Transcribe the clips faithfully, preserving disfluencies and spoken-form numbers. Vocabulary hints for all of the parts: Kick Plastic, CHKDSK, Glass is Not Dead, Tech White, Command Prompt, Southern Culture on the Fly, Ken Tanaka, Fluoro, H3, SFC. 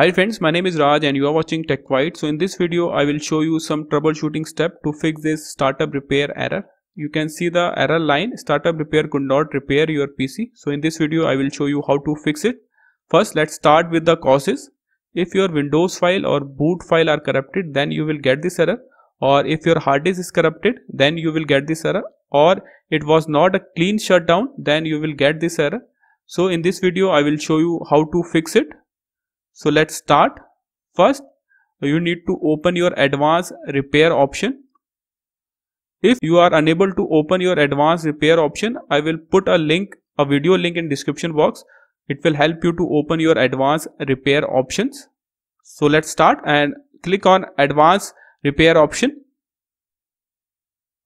Hi friends, my name is Raj and you are watching Tech White. So in this video I will show you some troubleshooting step to fix this startup repair error. You can see the error line startup repair could not repair your P C. So in this video I will show you how to fix it. First, let's start with the causes. If your Windows file or boot file are corrupted, then you will get this error, or if your hard disk is corrupted, then you will get this error, or it was not a clean shutdown, then you will get this error. So in this video I will show you how to fix it. So let's start. First, you need to open your advanced repair option. If you are unable to open your advanced repair option, I will put a link, a video link in description box. It will help you to open your advanced repair options. So let's start and click on advanced repair option.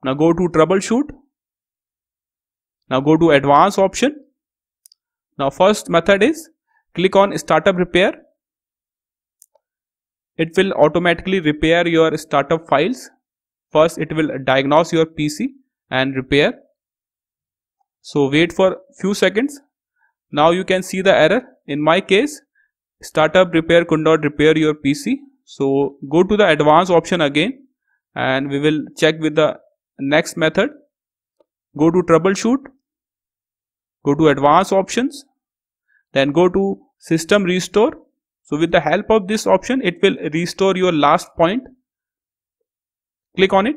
Now go to troubleshoot. Now go to advanced option. Now first method is click on startup repair. It will automatically repair your startup files. First, it will diagnose your P C and repair. So wait for few seconds. Now you can see the error. In my case, startup repair could not repair your P C. So go to the advanced option again and we will check with the next method. Go to troubleshoot. Go to advanced options. Then go to system restore. So with the help of this option, it will restore your last point. Click on it.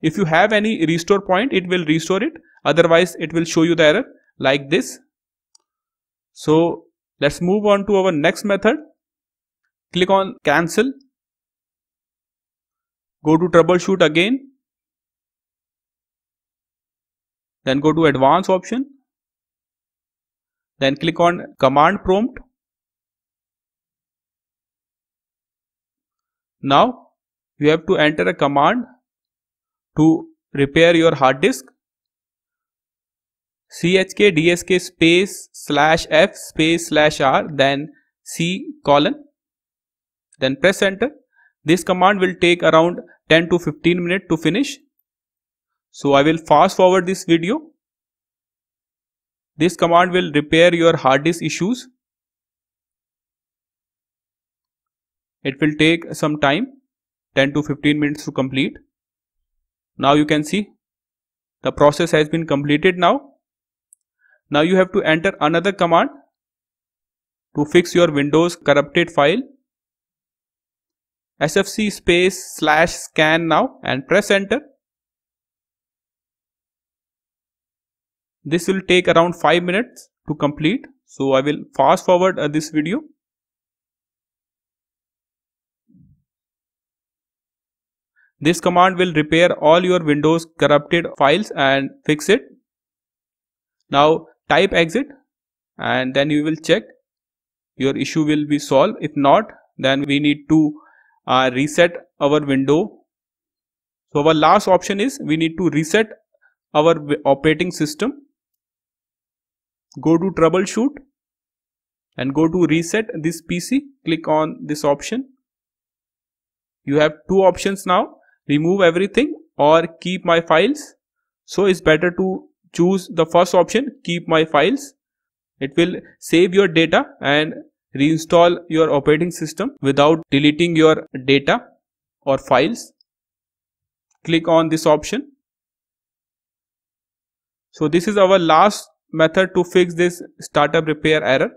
If you have any restore point, it will restore it. Otherwise, it will show you the error like this. So let's move on to our next method. Click on cancel. Go to troubleshoot again. Then go to advanced option. Then click on command prompt. Now you have to enter a command to repair your hard disk. C H K D S K space slash F space slash R, then C colon, then press enter. This command will take around ten to fifteen minutes to finish. So I will fast forward this video. This command will repair your hard disk issues. It will take some time, ten to fifteen minutes to complete. Now you can see the process has been completed now. Now you have to enter another command to fix your Windows corrupted file. S F C space slash scan now and press enter. This will take around five minutes to complete. So I will fast forward uh, this video. This command will repair all your Windows corrupted files and fix it. Now type exit and then you will check your issue will be solved. If not, then we need to uh, reset our window. So our last option is we need to reset our operating system. Go to troubleshoot and go to reset this P C. Click on this option. You have two options now: remove everything or keep my files. So it's better to choose the first option, keep my files. It will save your data and reinstall your operating system without deleting your data or files. Click on this option. So this is our last method to fix this startup repair error.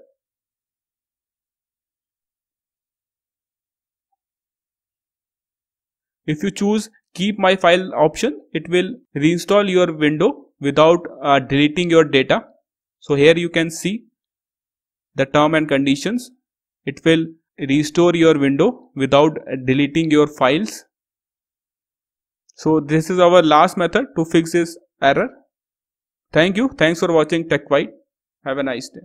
If you choose keep my file option, it will reinstall your window without uh, deleting your data. So here you can see the term and conditions. It will restore your window without deleting your files. So this is our last method to fix this error. Thank you. Thanks for watching Tech White. Have a nice day.